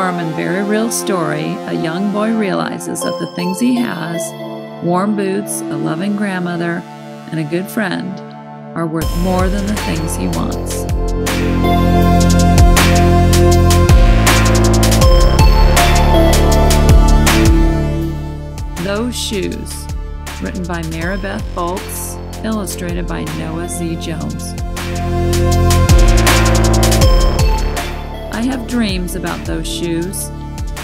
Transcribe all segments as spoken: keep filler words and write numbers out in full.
warm and very real story, a young boy realizes that the things he has, warm boots, a loving grandmother, and a good friend, are worth more than the things he wants. Those Shoes, written by Maribeth Boelts, illustrated by Noah Z. Jones. I have dreams about those shoes,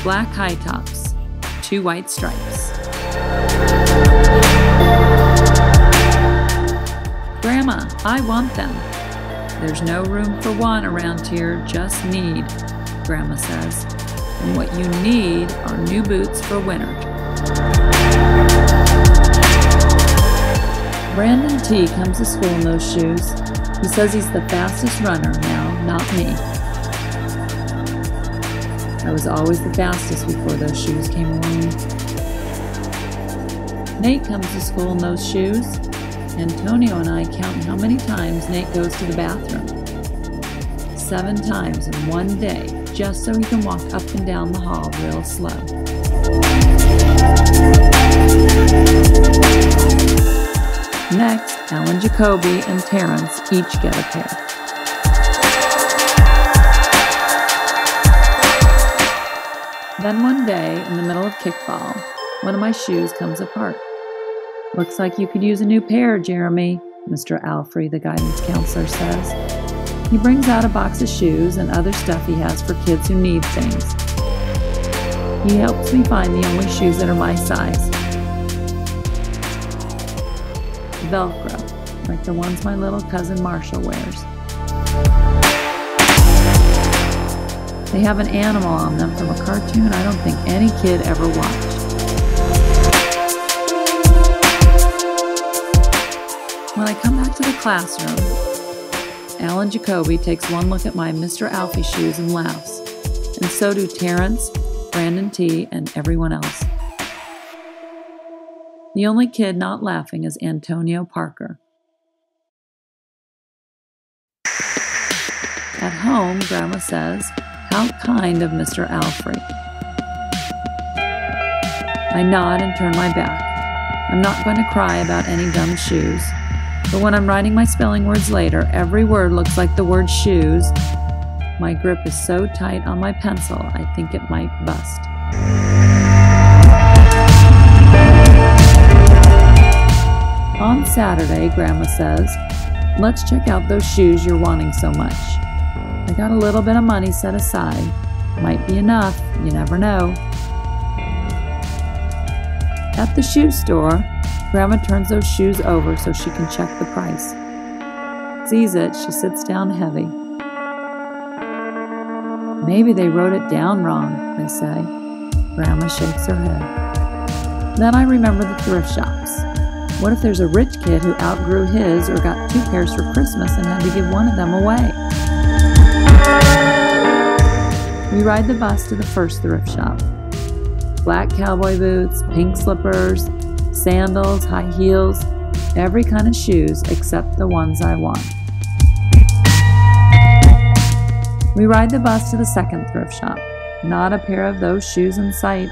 black high tops, two white stripes. Grandma, I want them. There's no room for one around here, just need, Grandma says. And what you need are new boots for winter. Brandon T. comes to school in those shoes. He says he's the fastest runner now, not me. I was always the fastest before those shoes came along. Nate comes to school in those shoes. Antonio and I count how many times Nate goes to the bathroom. Seven times in one day, just so he can walk up and down the hall real slow. Next, Alan Jacoby and Terrence each get a pair. Then one day, in the middle of kickball, one of my shoes comes apart. Looks like you could use a new pair, Jeremy, Mister Alfrey, the guidance counselor, says. He brings out a box of shoes and other stuff he has for kids who need things. He helps me find the only shoes that are my size. Velcro, like the ones my little cousin Marshall wears. They have an animal on them from a cartoon I don't think any kid ever watched. When I come back to the classroom, Alan Jacoby takes one look at my Mister Alfie shoes and laughs, and so do Terrence, Brandon T., and everyone else. The only kid not laughing is Antonio Parker. At home, Grandma says, "How kind of Mister Alfrey." I nod and turn my back. I'm not going to cry about any dumb shoes, but when I'm writing my spelling words later, every word looks like the word shoes. My grip is so tight on my pencil, I think it might bust. On Saturday, Grandma says, "Let's check out those shoes you're wanting so much. I got a little bit of money set aside. Might be enough, you never know." At the shoe store, Grandma turns those shoes over so she can check the price. Sees it, she sits down heavy. "Maybe they wrote it down wrong," they say. Grandma shakes her head. Then I remember the thrift shops. What if there's a rich kid who outgrew his or got two pairs for Christmas and had to give one of them away? We ride the bus to the first thrift shop. Black cowboy boots, pink slippers, sandals, high heels, every kind of shoes except the ones I want. We ride the bus to the second thrift shop. Not a pair of those shoes in sight.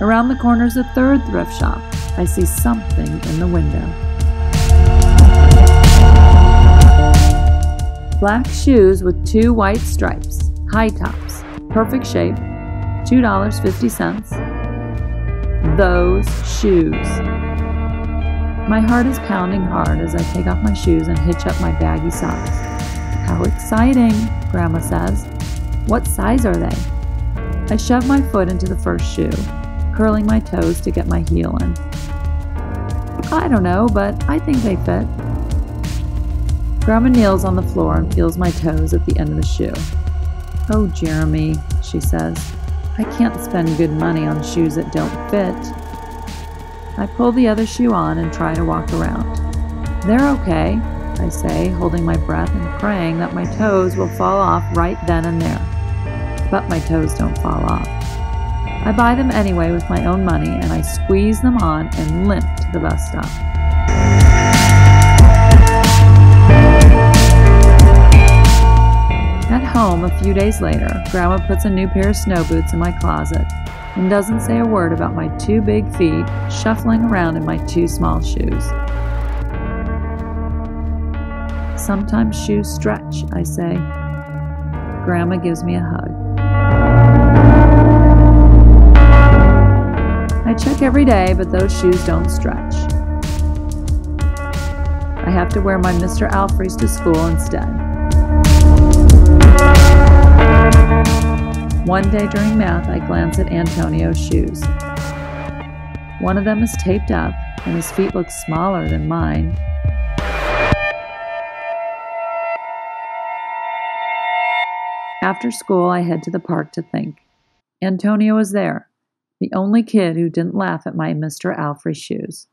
Around the corner is a third thrift shop. I see something in the window. Black shoes with two white stripes, high tops, perfect shape, two dollars and fifty cents. Those shoes. My heart is pounding hard as I take off my shoes and hitch up my baggy socks. "How exciting," Grandma says. "What size are they?" I shove my foot into the first shoe, curling my toes to get my heel in. "I don't know, but I think they fit." Grandma kneels on the floor and feels my toes at the end of the shoe. "Oh, Jeremy," she says, "I can't spend good money on shoes that don't fit." I pull the other shoe on and try to walk around. "They're okay," I say, holding my breath and praying that my toes will fall off right then and there. But my toes don't fall off. I buy them anyway with my own money, and I squeeze them on and limp to the bus stop. At home a few days later, Grandma puts a new pair of snow boots in my closet and doesn't say a word about my two big feet shuffling around in my two small shoes. Sometimes shoes stretch, I say. Grandma gives me a hug. I check every day, but those shoes don't stretch. I have to wear my Mister Alfries to school instead. One day during math, I glance at Antonio's shoes. One of them is taped up, and his feet look smaller than mine. After school, I head to the park to think. Antonio is there, the only kid who didn't laugh at my Mister Alfrey shoes.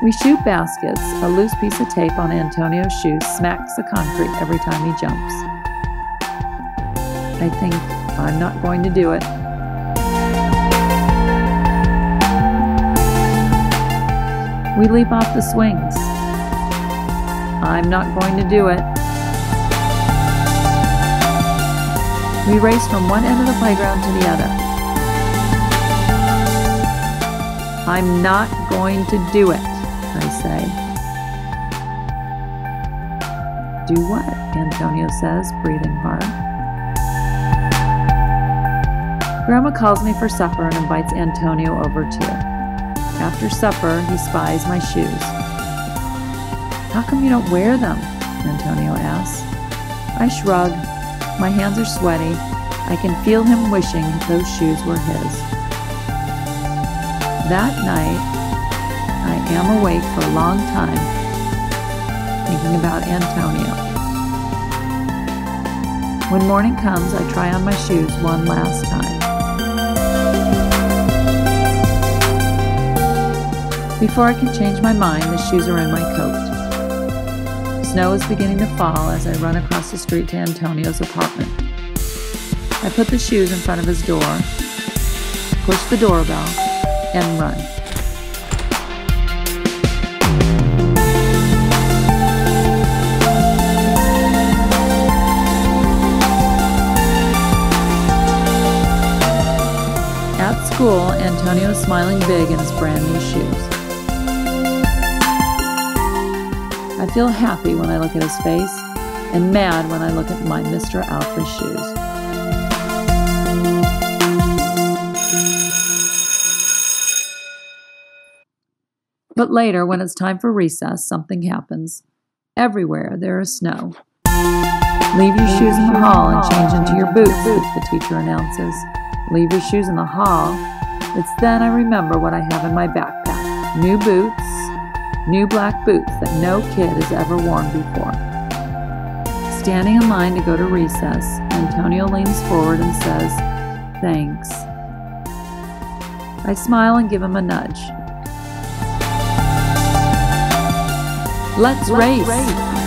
We shoot baskets. A loose piece of tape on Antonio's shoe smacks the concrete every time he jumps. I think, I'm not going to do it. We leap off the swings. I'm not going to do it. We race from one end of the playground to the other. I'm not going to do it, I say. Do what? Antonio says, breathing hard. Grandma calls me for supper and invites Antonio over too. After supper, he spies my shoes. How come you don't wear them? Antonio asks. I shrug. My hands are sweaty. I can feel him wishing those shoes were his. That night, I am awake for a long time, thinking about Antonio. When morning comes, I try on my shoes one last time. Before I can change my mind, the shoes are in my coat. Snow is beginning to fall as I run across the street to Antonio's apartment. I put the shoes in front of his door, push the doorbell, and run. At school, Antonio is smiling big in his brand new shoes. I feel happy when I look at his face and mad when I look at my Mister Alfred shoes. But later, when it's time for recess, something happens. Everywhere there is snow. Leave your shoes in the hall and change into your boots, the teacher announces. Leave your shoes in the hall. It's then I remember what I have in my backpack. New boots. New black boots that no kid has ever worn before. Standing in line to go to recess, Antonio leans forward and says, "Thanks." I smile and give him a nudge. Let's, Let's race! race.